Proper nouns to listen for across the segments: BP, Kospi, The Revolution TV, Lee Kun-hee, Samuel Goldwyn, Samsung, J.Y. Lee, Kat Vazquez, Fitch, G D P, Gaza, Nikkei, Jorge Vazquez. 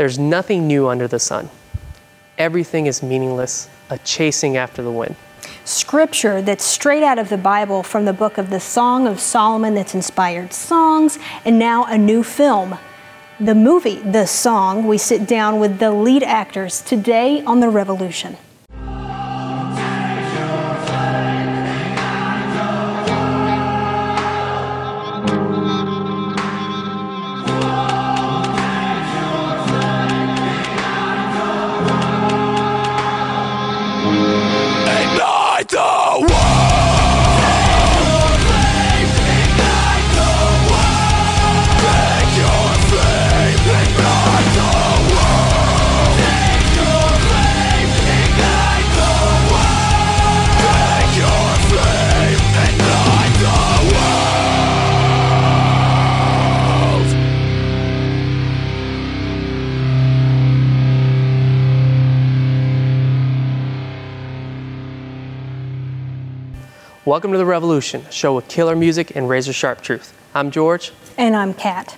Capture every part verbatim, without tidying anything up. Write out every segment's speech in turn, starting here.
There's nothing new under the sun. Everything is meaningless, a chasing after the wind. Scripture that's straight out of the Bible, from the book of the Song of Solomon, that's inspired songs, and now a new film. The movie, The Song. We sit down with the lead actors today on The Revolution. Welcome to The Revolution, a show with killer music and razor-sharp truth. I'm George. And I'm Kat.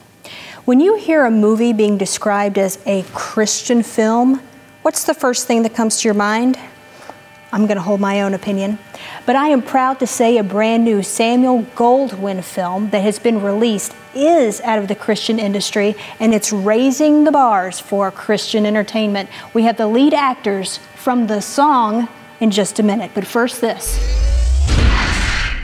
When you hear a movie being described as a Christian film, what's the first thing that comes to your mind? I'm going to hold my own opinion, but I am proud to say a brand new Samuel Goldwyn film that has been released is out of the Christian industry, and it's raising the bars for Christian entertainment. We have the lead actors from The Song in just a minute, but first this.